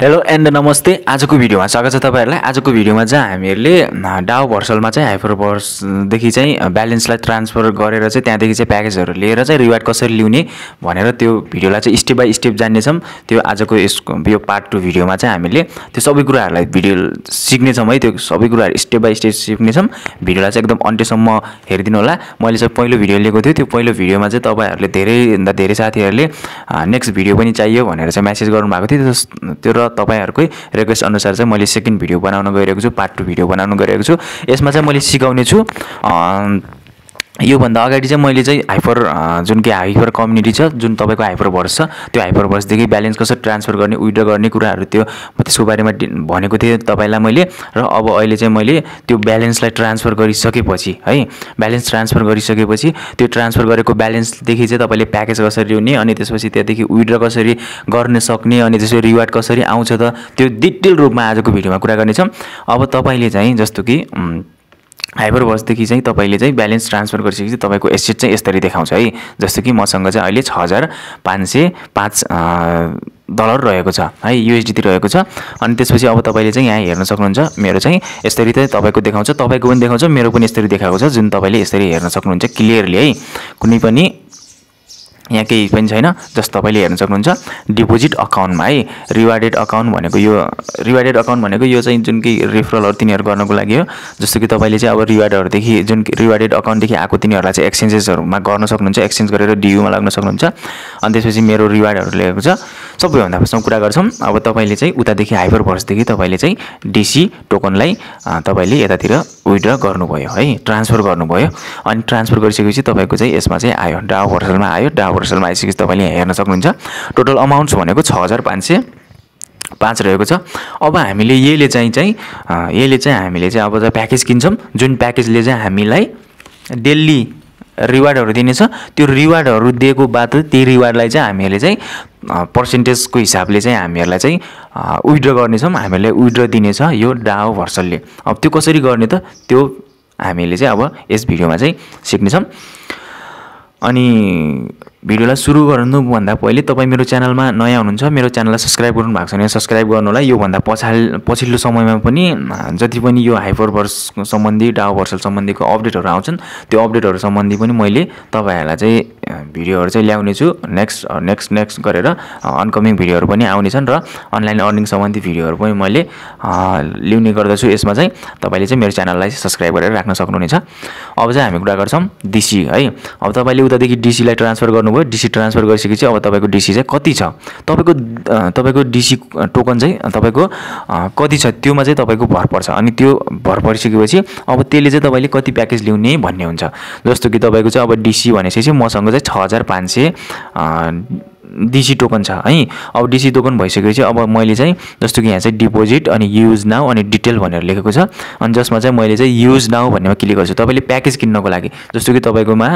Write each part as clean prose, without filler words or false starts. Hello and नमस्ते। आजको भिडियोमा स्वागत छ तपाईहरुलाई। आजको भिडियोमा चाहिँ हामीहरुले डाओभर्सलमा चाहिँ हाइपरवर्स देखि चाहिँ ब्यालेन्सलाई ट्रान्सफर गरेर चाहिँ त्यहाँदेखि चाहिँ प्याकेजहरु लिएर चाहिँ रिवार्ड कसरी ल्याउने भनेर त्यो भिडियोलाई चाहिँ स्टेप बाइ स्टेप जान्ने छम। त्यो आजको यसको यो पार्ट 2 भिडियोमा चाहिँ हामीले त्यो सबै कुराहरुलाई भिडियो सिक्ने छम है। त्यो सबै कुराहरु स्टेप बाइ स्टेप सिक्ने छम। भिडियोलाई चाहिँ एकदम अन्त्यसम्म हेर्दिनु होला। मैले चाहिँ पहिलो भिडियो लिएको थिए, त्यो पहिलो भिडियोमा चाहिँ तपाईहरुले धेरैभन्दा धेरै साथीहरुले नेक्स्ट भिडियो पनि चाहियो भनेर चाहिँ मेसेज गर्नु भएको थियो। त्यो तपाईहरुकै रिक्वेस्ट अनुसार चाहिँ मैले सेकेन्ड भिडियो बनाउन गइरहेको छु, पार्ट 2 भिडियो बनाउन गइरहेको छु। यसमा चाहिँ मैले सिकाउने छु, यो भन्दा अगाडि चाहिँ मैले चाहिँ हाइपर जुन के हाइपर कम्युनिटी छ, जुन तपाईको हाइपरवर्स छ, त्यो हाइपरवर्सदेखि ब्यालेन्स कसरी ट्रान्सफर गर्ने, विड्रो गर्ने कुराहरु त्यो त्यसको बारेमा भनेको थिएँ तपाईलाई मैले। र अब अहिले चाहिँ मैले त्यो ब्यालेन्सलाई ट्रान्सफर गरिसकेपछि है, ब्यालेन्स ट्रान्सफर गरिसकेपछि त्यो ट्रान्सफर गरेको ब्यालेन्सदेखि चाहिँ तपाईले प्याकेज कसरी ल्याउने, अनि त्यसपछि त्यहाँदेखि विड्रो कसरी गर्न सक्ने, अनि त्यसपछि रिवार्ड कसरी आउँछ त त्यो डिटेल रूपमा आजको भिडियोमा कुरा गर्नेछौं। अब तपाईले चाहिँ जस्तो कि हाइपरवर्सदेखि चाहिँ तपाईले चाहिँ ब्यालेन्स ट्रान्सफर गरिसकेपछि तपाईको एसेट चाहिँ यसरी देखाउँछ है। जस्तो कि मसँग चाहिँ अहिले 6505 डलर रहेको छ है, USDT रहेको छ। अनि त्यसपछि अब तपाईले चाहिँ यहाँ हेर्न सक्नुहुन्छ मेरो चाहिँ यसरी चाहिँ तपाईको देखाउँछ, तपाईको पनि देखाउँछ, मेरो पनि यसरी देखाएको छ, जुन तपाईले यसरी हेर्न सक्नुहुन्छ क्लियरली है। कुनै पनि यहाँ केही पनि छैन। जस्तो तपाईले हेर्न सक्नुहुन्छ डिपोजिट अकाउन्टमा है, रिवार्डेड अकाउन्ट भनेको यो, रिवार्डेड अकाउन्ट भनेको यो चाहिँ जुन कि रेफरलहरु तिनीहरु गर्नको लागि हो। जस्तो कि तपाईले चाहिँ अब रिवार्डहरुदेखि जुन रिवार्डेड अकाउन्टदेखि आको तिनीहरुलाई चाहिँ एक्सचेन्जेसहरुमा गर्न सक्नुहुन्छ, एक्सचेन्ज गरेर DUमा लाग्न सक्नुहुन्छ। अनि त्यसपछि मेरो रिवार्डहरु लिएको छ। सबैभन्दा फर्स्टमा कुरा गर्छौं। अब तपाईले चाहिँ उतादेखि हाइपरवर्सदेखि तपाईले चाहिँ DC टोकनलाई तपाईले यतातिर विड्र गर्नुभयो है, ट्रान्सफर गर्नुभयो। अनि ट्रान्सफर गरिसकेपछि तपाईको चाहिँ यसमा चाहिँ आयो, डाओभर्सलमा आयो। डाओभर्सलमा आइसकेपछि तपाईले यहाँ हेर्न सक्नुहुन्छ टोटल अमाउन्ट्स भनेको 6505 रहेको छ। अब हामीले यसले चाहिँ अब प्याकेज किन्छौं, जुन प्याकेजले चाहिँ हामीलाई डेली रिवार्डहरु दिनेछ। त्यो रिवार्डहरु दिएको बाद त्यो रिवार्डलाई चाहिँ हामीहरूले चाहिँ पर्सेन्टेजको हिसाबले चाहिँ हामीहरूलाई चाहिँ विड्रो गर्नेछौं, हामीहरूले विड्रो दिनेछ यो डाओभर्सलले। अब त्यो कसरी गर्ने त त्यो हामीले चाहिँ अब यस भिडियोमा चाहिँ सिक्नेछौं। अनि भिडियोलाई सुरु गर्नुभन्दा पहिले तपाई मेरो च्यानलमा नयाँ हुनुहुन्छ, मेरो च्यानललाई सब्स्क्राइब गर्नु भएको छैन, सब्स्क्राइब गर्नु होला। यो भन्दा पछिल्लो समयमा पनि जति पनि यो हाइपरवर्स सम्बन्धी डाओभर्सल सम्बन्धीको अपडेटहरु आउँछन्, त्यो अपडेटहरु सम्बन्धी पनि मैले तपाईहरुलाई चाहिँ भिडियोहरु चाहिँ ल्याउने छु। नेक्स्ट गरेर अनकमिङ भिडियोहरु पनि आउने छन् र अनलाइन अर्निङ सम्बन्धी भिडियोहरु पनि मैले ल्याउने गर्दछु। यसमा चाहिँ तपाईले चाहिँ मेरो च्यानललाई सब्स्क्राइब गरेर राख्न सक्नुहुनेछ। अब चाहिँ हामी कुरा गर्छौं DC है। अब तपाईले उतादेखि DC लाई ट्रान्सफर गर्नुभयो। DC ट्रान्सफर गरिसकेपछि अब तपाईको DC चाहिँ कति छ, तपाईको DC टोकन चाहिँ तपाईको कति छ, त्योमा चाहिँ तपाईको भर पर्छ। अनि त्यो भर परिसकेपछि अब त्यसले चाहिँ तपाईले कति प्याकेज ल्याउने भन्ने हुन्छ। जस्तो कि तपाईको चाहिँ अब DC भनेपछि मसँग चाहिँ 6500 DC टोकन छ है। अब DC टोकन भइसकेपछि अब मैले चाहिँ जस्तो कि यहाँ चाहिँ डिपोजिट अनि युज नाउ अनि डिटेल भनेर लेखेको छ। अनि जसमा चाहिँ मैले चाहिँ युज नाउ भन्नेमा क्लिक गर्छु। तपाईले प्याकेज किन्नको लागि जस्तो कि तपाईकोमा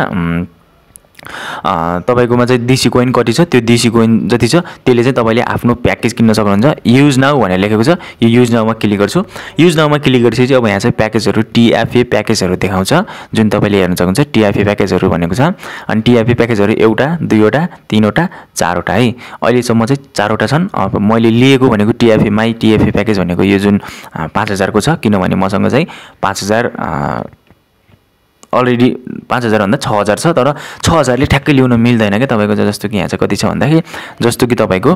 चाहिँ DC कोइन कति छ, त्यो DC कोइन जति छ त्यसले चाहिँ तपाईले आफ्नो प्याकेज किन्न सक्नुहुन्छ। युज नाउ भनेर लेखेको छ, यो युज नाउमा क्लिक गर्छु। युज नाउमा क्लिक गरिसकेपछि अब यहाँ चाहिँ प्याकेजहरु TFA प्याकेजहरु देखाउँछ, जुन तपाईले हेर्न सक्नुहुन्छ TFA प्याकेजहरु भनेको छ। अनि TFA प्याकेजहरु 1, 2, 3, 4 है। अहिलेसम्म चाहिँ 4 छन्। अब मैले लिएको भनेको TFA माइ TFA प्याकेज भनेको यो जुन 5000 को छ, किनभने मसँग चाहिँ 5000 अलरेडी 5000 भन्दा 6000 छ। तर 6000 ले ठ्याक्कै ल्याउन मिल्दैन के तपाईको। जस्तो कि यहाँ चाहिँ कति छ भन्दाखेरि जस्तो कि तपाईको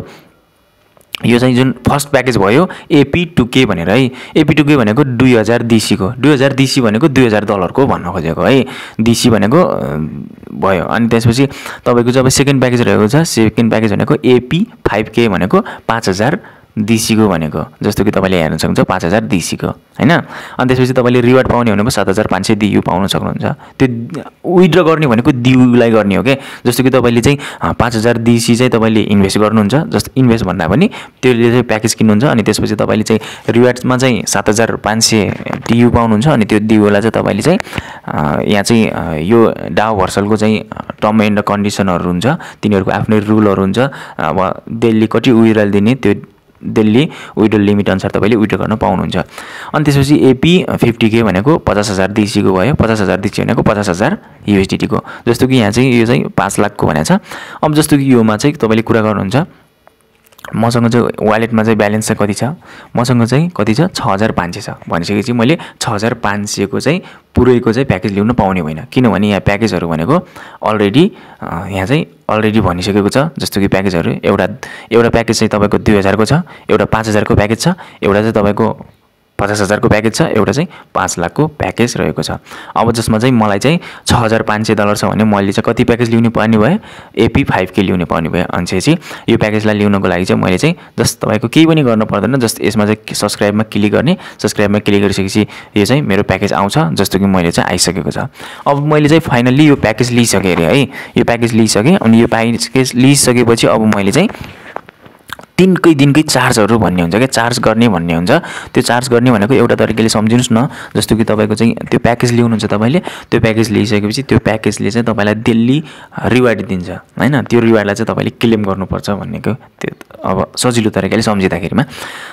यो चाहिँ जुन फर्स्ट प्याकेज भयो AP2K भनेर है। AP2K भनेको 2000 DC को, 2000 DC भनेको $2000 को भन्न खोजेको है, DC भनेको भयो। अनि त्यसपछि तपाईको चाहिँ अब सेकेन्ड प्याकेज रहेको छ, सेकेन्ड प्याकेज भनेको AP5K भनेको 5000 DC को भनेको। जस्तो कि तपाईले हेर्न सक्नुहुन्छ 5000 DC को हैन। अनि त्यसपछि तपाईले रिवार्ड पाउने भनेको 7500 DU पाउन सक्नुहुन्छ। त्यो विड्रो गर्ने भनेको DU लाई गर्ने हो के। जस्तो कि तपाईले चाहिँ 5000 DC चाहिँ तपाईले इन्भेस्ट गर्नुहुन्छ, जस्तो इन्भेस्ट भन्दा पनि त्यसले चाहिँ प्याकेज किन्नुहुन्छ। अनि त्यसपछि तपाईले चाहिँ रिवार्ड्समा चाहिँ 7500 DU पाउनुहुन्छ। अनि त्यो DU लाई चाहिँ तपाईले चाहिँ यहाँ चाहिँ यो डाओभर्सलको चाहिँ टर्म एन्ड कन्डिसनहरु हुन्छ, तिनीहरुको आफ्नै रुलहरु हुन्छ। अब डेली कति विड्रो दिने त्यो दिल्ली विड्रो लिमिट अनुसार तपाईले विड्रो गर्न पाउनुहुन्छ। अनि त्यसपछि AP50K भनेको 50000 DC को भयो, 50000 DC भनेको 50000 USDT को। जस्तो कि यहाँ चाहिँ यो चाहिँ 5 लाख को भनेको छ। अब जस्तो कि योमा चाहिँ तपाईले कुरा गर्नुहुन्छ मसँग जो वालेटमा चाहिँ ब्यालेन्स चाहिँ कति छ, मसँग चाहिँ कति छ 6500 छ। भनिसकेपछि मैले 6500 को चाहिँ पुरैको चाहिँ प्याकेज लिउन पाउने होइन, किनभने यहाँ प्याकेजहरु भनेको अलरेडी यहाँ चाहिँ अलरेडी भनिसकेको छ। जस्तो कि प्याकेजहरु एउटा प्याकेज चाहिँ तपाईको 2000 को छ, एउटा 5000 को प्याकेज छ, एउटा चाहिँ तपाईको 50000 को प्याकेज छ, एउटा चाहिँ 5 लाख को प्याकेज रहेको छ। अब जसमा चाहिँ मलाई चाहिँ $6500 छ भने मैले चाहिँ कति प्याकेज लिउनु पाउने भए, AP5 के लिउनु पाउने भए। अनसेछि यो प्याकेजलाई लिउनको लागि चाहिँ मैले चाहिँ जस्ट तपाईको केही पनि गर्न पर्दैन, जस्ट यसमा चाहिँ सब्स्क्राइबमा क्लिक गर्ने। सब्स्क्राइबमा क्लिक गरिसकेपछि यो चाहिँ मेरो प्याकेज आउँछ, जस्तो कि मैले चाहिँ आइसकेको छ। अब मैले चाहिँ फाइनली यो प्याकेज लिइसके रे है, यो प्याकेज लिइसके। अनि यो प्याकेज लिइसकेपछि अब मैले चाहिँ दिनकै चार्जहरु भन्ने हुन्छ के, चार्ज गर्ने भन्ने हुन्छ। त्यो चार्ज गर्ने भनेको एउटा तरिकाले सम्झिनुस् न, जस्तो कि तपाईको चाहिँ त्यो प्याकेज लिनुहुन्छ तपाईले, त्यो प्याकेज लिइसकेपछि त्यो प्याकेजले चाहिँ तपाईलाई डेली रिवार्ड दिन्छ हैन। त्यो रिवार्डलाई चाहिँ तपाईले क्लेम गर्नुपर्छ भन्नेको त्यो अब सजिलो तरिकाले सम्झिदाखेरिमा।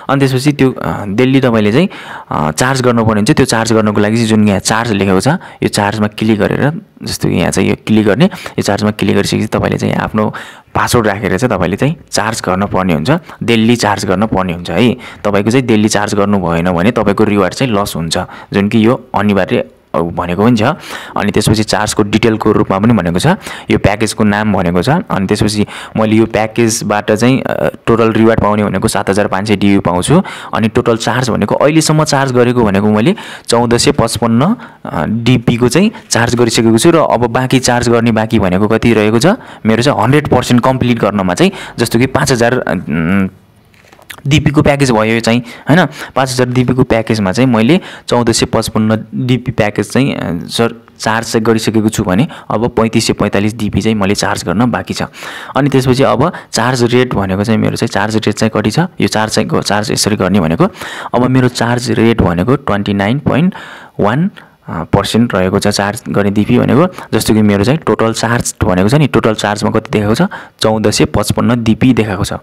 अनि त्यसपछि त्यो डेली तपाईले चाहिँ चार्ज गर्नुपर्ने हुन्छ। त्यो चार्ज गर्नको लागि चाहिँ जुन यहाँ चार्ज लेखेको छ, यो चार्जमा क्लिक गरेर जस्तो कि यहाँ चाहिँ यो क्लिक गर्ने, यो चार्जमा क्लिक गरिसकेपछि तपाईले चाहिँ आफ्नो पासवर्ड राखेर चाहिँ तपाईले चाहिँ चार्ज गर्न पर्ने हुन्छ, डेली चार्ज गर्न पर्ने हुन्छ है। तपाईको चाहिँ डेली चार्ज गर्नु भएन भने तपाईको रिवार्ड चाहिँ लस हुन्छ, जुन कि यो अनिवार्य भनेको हुन्छ। अनि त्यसपछि चार्जको डिटेलको रूपमा पनि भनेको छ, यो प्याकेजको नाम भनेको छ। अनि त्यसपछि मैले यो प्याकेजबाट चाहिँ टोटल रिवार्ड पाउने भनेको 7500 DU पाउँछु। अनि टोटल चार्ज भनेको अहिलेसम्म चार्ज गरेको भनेको मैले 1455 DP को चाहिँ चार्ज गरिसकेको छु। र अब बाँकी चार्ज गर्ने बाँकी भनेको कति रहेको छ, मेरो चाहिँ 100% कम्प्लिट गर्नमा चाहिँ जस्तो कि 5000 DP को प्याकेज भयो चाहिँ हैन। 5000 DP को प्याकेजमा चाहिँ मैले 1455 DP प्याकेज चाहिँ चार्ज चाहिँ गरिसकेको छु भने अब 3545 DP चाहिँ मैले चार्ज गर्न बाँकी छ। अनि त्यसपछि अब चार्ज रेट भनेको चाहिँ मेरो चाहिँ चार्ज रेट चाहिँ कति छ, यो चार्ज यसरी गर्ने भनेको अब मेरो चार्ज रेट भनेको 29.1% रहेको छ। चार्ज गर्ने DP भनेको जस्तो कि मेरो चाहिँ टोटल चार्ज भनेको छ नि, टोटल चार्जमा कति देखाएको छ 1455 DP देखाएको छ।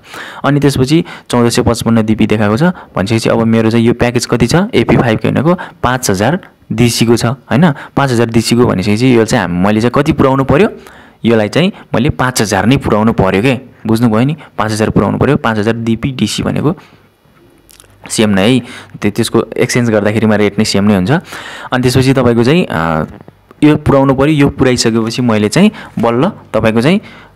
अनि त्यसपछि 1455 DP देखाएको छ भनेपछि अब मेरो चाहिँ यो प्याकेज कति छ, AP5 के भनेको 5000 DC को छ हैन। 5000 DC को भनेपछि यो चाहिँ मैले चाहिँ कति पुर्याउनु पर्यो, योलाई चाहिँ मैले 5000 नै पुर्याउनु पर्यो के, बुझ्नुभयो नि। 5000 पुर्याउनु पर्यो, 5000 DP DC भनेको सेम नै है, त्यसको एक्सचेन्ज गर्दाखेरिमा रेट नै सेम नै हुन्छ। अनि त्यसपछि तपाईको चाहिँ यो पुराउनु पर्यो। यो पुराइसकेपछि मैले चाहिँ बल्ल तपाईको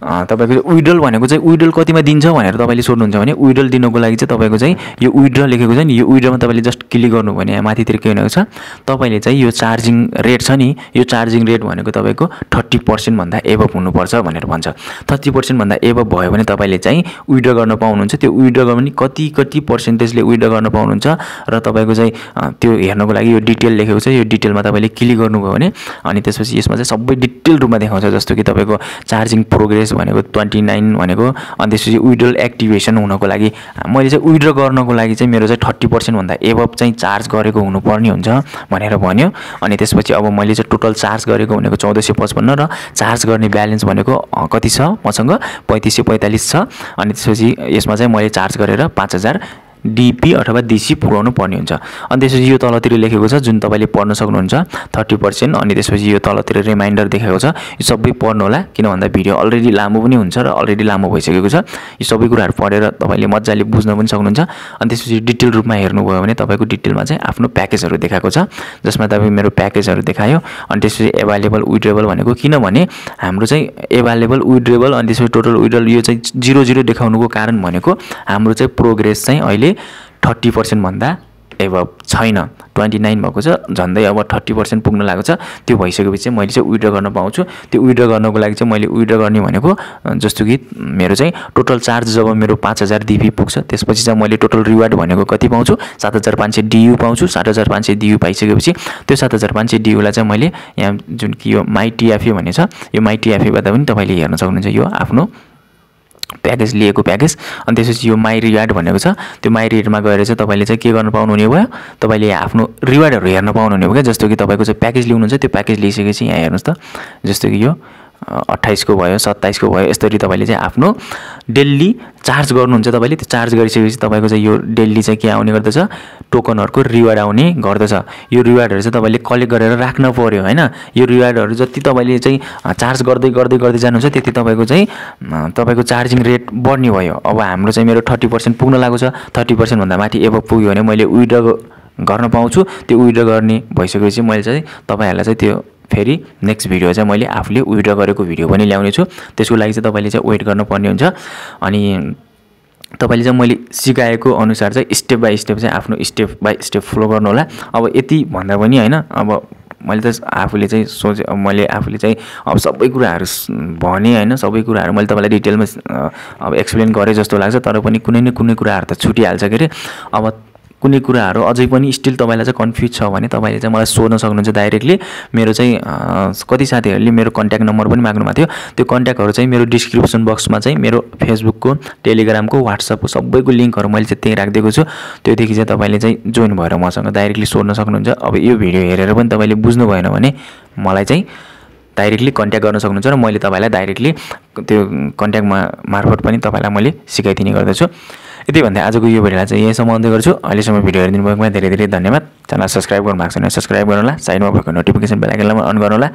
विड्रल भनेको चाहिँ विड्रल कतिमा दिन्छ भनेर तपाईले सोध्नुहुन्छ भने विड्रल दिनको लागि चाहिँ तपाईको चाहिँ यो विड्रल लेखेको छ नि, यो विड्रलमा तपाईले जस्ट क्लिक गर्नु भने यहाँ माथितिर के हुनेको छ, तपाईले चाहिँ यो चार्जिङ रेट छ नि, यो चार्जिङ रेट भनेको तपाईको 30% भन्दा एबभ हुनुपर्छ भनेर भन्छ। 30% भन्दा एबभ भयो भने तपाईले चाहिँ विड्रल गर्न पाउनुहुन्छ। त्यो विड्रल गर्ने कति पर्सेन्टेजले विड्रल गर्न पाउनुहुन्छ र तपाईको चाहिँ त्यो हेर्नको लागि यो डिटेल लेखेको छ, यो डिटेलमा तपाईले क्लिक गर्नुभयो भने अनि त्यसपछि यसमा चाहिँ सबै डिटेल रूपमा देखाउँछ। जस्तो कि तपाईको चार्जिङ प्रोग्रेस भनेको 29 भनेको, अनि त्यसपछि विड्रल एक्टिभेसन हुनको लागि मैले चाहिँ विड्र गर्नको लागि चाहिँ मेरो चाहिँ 30% भन्दा एबभ चाहिँ चार्ज गरेको हुनुपर्ने हुन्छ भनेर भन्यो। अनि त्यसपछि अब मैले चाहिँ टोटल चार्ज गरेको भनेको 1455 र चार्ज गर्ने ब्यालेन्स भनेको कति छ मसँग 3545 छ। अनि त्यसपछि यसमा चाहिँ मैले चार्ज गरेर 5000 DP अथवा DC पुर्याउनु पर्ने हुन्छ। अनि त्यसपछि यो तलतिर लेखेको छ जुन तपाईले पढ्न सक्नुहुन्छ 30%। अनि त्यसपछि यो तलतिर रिमाइन्डर देखाएको छ, यो सबै पढ्नु होला, किन भन्दा भिडियो अलरेडी लामो पनि हुन्छ र अलरेडी लामो भइसकेको छ। यो सबै कुराहरु पढेर तपाईले मज्जाले बुझ्न पनि सक्नुहुन्छ। अनि त्यसपछि डिटेल रूपमा हेर्नुभयो भने तपाईको डिटेलमा चाहिँ आफ्नो प्याकेजहरु देखाएको छ, जसमा तपाई मेरो प्याकेजहरु देखायो। अनि त्यसपछि अवेलेबल विड्रेबल भनेको किनभने हाम्रो चाहिँ अवेलेबल विड्रेबल अनि त्यसपछि टोटल विड्रेबल यो चाहिँ 00 देखाउनुको कारण भनेको हाम्रो चाहिँ प्रोग्रेस चाहिँ अहिले 30% भन्दा एबभ छैन, 29 भएको छ, झन्डै अब 30% पुग्न लागेको छ। त्यो भइसकेपछि चाहिँ मैले चाहिँ विड्र गर्न पाउँछु। त्यो विड्र गर्नको लागि चाहिँ मैले विड्र गर्ने भनेको जस्तो कि मेरो चाहिँ टोटल चार्ज जब मेरो 5000 DP पुग्छ त्यसपछि चाहिँ मैले टोटल रिवार्ड भनेको कति पाउँछु, 7500 DU पाउँछु। 7500 DU पाइसकेपछि त्यो 7500 DU लाई चाहिँ मैले यहाँ जुन कि यो माइ TFA भन्ने छ, यो माइ TFAबाट पनि तपाईले हेर्न सक्नुहुन्छ यो आफ्नो प्याकेज लिएको प्याकेज। अनि त्यसपछि यो माइ रिवार्ड भनेको छ, त्यो माइ रिवार्डमा गएर चाहिँ तपाईले चाहिँ के गर्न पाउनुहुने भयो, तपाईले आफ्नो रिवार्डहरु हेर्न पाउनुहुने भयो के। जस्तो कि तपाईको चाहिँ प्याकेज लिनुहुन्छ, त्यो प्याकेज लिइसकेपछि यहाँ हेर्नुस् त, जस्तो कि यो 28 को भयो 27 को भयो यसरी तपाईले चाहिँ आफ्नो डेली चार्ज गर्नुहुन्छ। तपाईले त्यो चार्ज गरिसकेपछि तपाईको चाहिँ यो डेली चाहिँ के आउने गर्दछ टोकनहरुको रिवार्ड आउने गर्दछ। यो रिवार्डहरु चाहिँ तपाईले कलेक्ट गरेर राख्न पर्यो हैन। यो रिवार्डहरु जति तपाईले चाहिँ चार्ज गर्दै गर्दै गर्दै जानुहुन्छ त्यति तपाईको चार्जिङ रेट बढ्ने भयो। अब हाम्रो चाहिँ मेरो 30% पुग्न लाग्यो छ। 30% भन्दा माथि एबभ पुग्यो भने मैले विथड्र गर्न पाउँछु। त्यो विथड्र गर्ने भइसकेपछि मैले चाहिँ तपाईहरुलाई चाहिँ त्यो फेरि नेक्स्ट भिडियो चाहिँ मैले आफूले विथड्र गरेको भिडियो पनि ल्याउने छु। त्यसको लागि चाहिँ तपाईले चाहिँ वेट गर्नुपर्ने हुन्छ। अनि तपाईले चाहिँ मैले सिकाएको अनुसार चाहिँ स्टेप बाइ स्टेप चाहिँ आफ्नो स्टेप बाइ स्टेप फलो गर्नु होला। अब यति भन्दा पनि हैन, अब मैले त आफूले चाहिँ सोचे मैले आफूले चाहिँ अब सबै कुराहरु भने हैन, सबै कुराहरु मैले तपाईलाई डिटेलमा अब एक्सप्लेन गरे जस्तो लाग्छ। तर पनि कुनै न कुनै कुराहरु त छुटिहाल्छ के रे। अब कुनै कुराहरु अझै पनि स्टिल तपाईलाई चाहिँ कन्फ्युज छ भने तपाईले चाहिँ मलाई सोध्न सक्नुहुन्छ डाइरेक्टली। मेरो चाहिँ कति साथीहरुले मेरो कन्ट्याक्ट नम्बर पनि माग्नु भएको थियो। त्यो कन्ट्याक्टहरु चाहिँ मेरो डिस्क्रिप्सन बक्समा चाहिँ मेरो फेसबुकको, टेलिग्रामको, व्हाट्सअपको सबैको लिंकहरु मैले चाहिँ त्यही राखिदिएको छु। त्योदेखि चाहिँ तपाईले चाहिँ जोइन भएर मसँग डाइरेक्टली सोध्न सक्नुहुन्छ। अब यो भिडियो हेरेर पनि तपाईले बुझ्नु भएन भने मलाई चाहिँ डाइरेक्टली कन्ट्याक्ट गर्न सक्नुहुन्छ र मैले तपाईलाई डाइरेक्टली त्यो कन्ट्याक्ट मार्फत पनि तपाईलाई मैले सिकाइदिने गर्दछु। यति भन्दै आजको यो भिडियोलाई चाहिँ यहीसम्म अन्त्य गर्छु। अहिलेसम्म भिडियो हेरिदिनु भएकोमा धेरै धेरै धन्यवाद। च्यानल सब्सक्राइब गर्नु भएको छैन सब्सक्राइब गर्नुहोला। साइडमा भएको नोटिफिकेसन बेल आइकनलाई अन गर्नुहोला,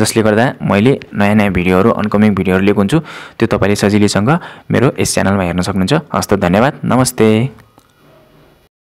जसले गर्दा मैले नयाँ नयाँ भिडियोहरु, अपकमिङ भिडियोहरु लिएको हुन्छु। त्यो तपाईले सजिलैसँग मेरो यस च्यानलमा हेर्न सक्नुहुन्छ। हस्त धन्यवाद, नमस्ते।